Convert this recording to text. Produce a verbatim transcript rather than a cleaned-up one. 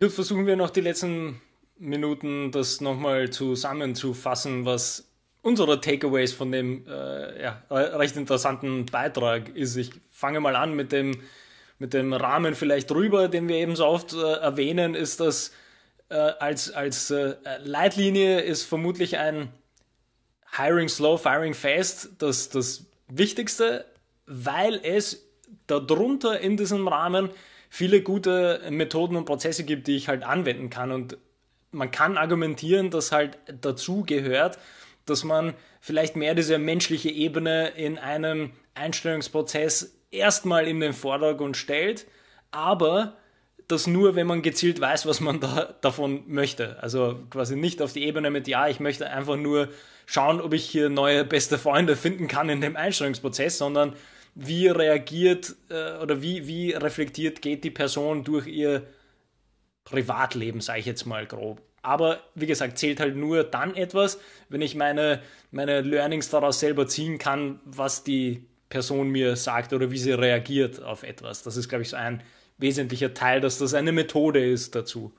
Jetzt versuchen wir noch die letzten Minuten das nochmal zusammenzufassen, was unsere Takeaways von dem äh, ja, recht interessanten Beitrag ist. Ich fange mal an mit dem, mit dem Rahmen vielleicht drüber, den wir eben so oft äh, erwähnen, ist das äh, als, als äh, Leitlinie ist vermutlich ein Hiring Slow, Firing Fast das, das Wichtigste, weil es darunter in diesem Rahmen viele gute Methoden und Prozesse gibt, die ich halt anwenden kann. Und man kann argumentieren, dass halt dazu gehört, dass man vielleicht mehr diese menschliche Ebene in einem Einstellungsprozess erstmal in den Vordergrund stellt, aber das nur, wenn man gezielt weiß, was man da davon möchte. Also quasi nicht auf die Ebene mit, ja, ich möchte einfach nur schauen, ob ich hier neue beste Freunde finden kann in dem Einstellungsprozess, sondern wie reagiert oder wie, wie reflektiert geht die Person durch ihr Privatleben, sage ich jetzt mal grob. Aber wie gesagt, zählt halt nur dann etwas, wenn ich meine, meine Learnings daraus selber ziehen kann, was die Person mir sagt oder wie sie reagiert auf etwas. Das ist, glaube ich, so ein wesentlicher Teil, dass das eine Methode ist dazu.